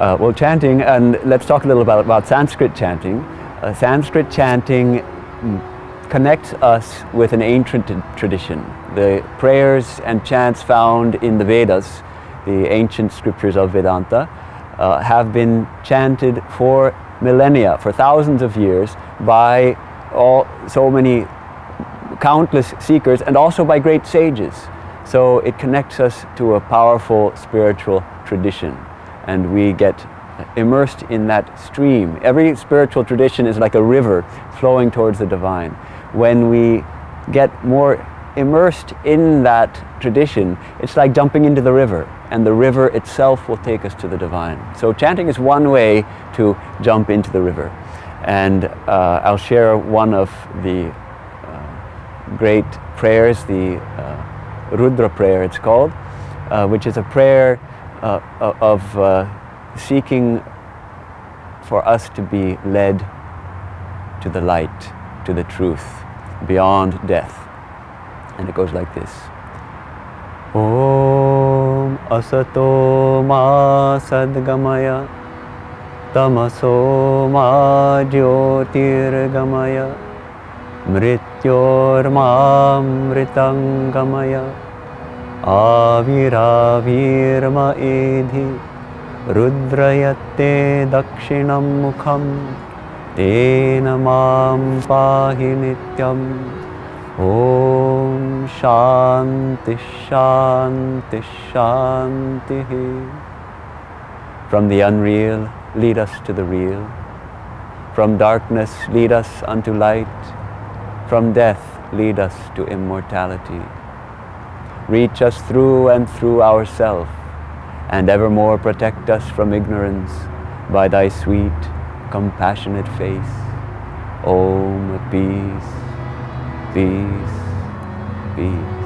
Well, chanting, and let's talk a little about Sanskrit chanting. Sanskrit chanting connects us with an ancient tradition. The prayers and chants found in the Vedas, the ancient scriptures of Vedanta, have been chanted for millennia, for thousands of years, by so many countless seekers, and also by great sages. So it connects us to a powerful spiritual tradition, and we get immersed in that stream. Every spiritual tradition is like a river flowing towards the divine. When we get more immersed in that tradition, it's like jumping into the river, and the river itself will take us to the divine. So chanting is one way to jump into the river. And I'll share one of the great prayers, the Rudra prayer it's called, which is a prayer of seeking for us to be led to the light, to the truth, beyond death. And it goes like this. Om asato ma sadgamaya tamaso ma jyotirgamaya mrityormaamritamgamaya Avira virama edhi Rudrayatte dakshinam mukham tena mam pahi nityam. Om shanti shanti shanti. From the unreal, lead us to the real. From darkness, lead us unto light. From death, lead us to immortality. Reach us through and through ourselves, and evermore protect us from ignorance by thy sweet, compassionate face. Om peace, peace, peace.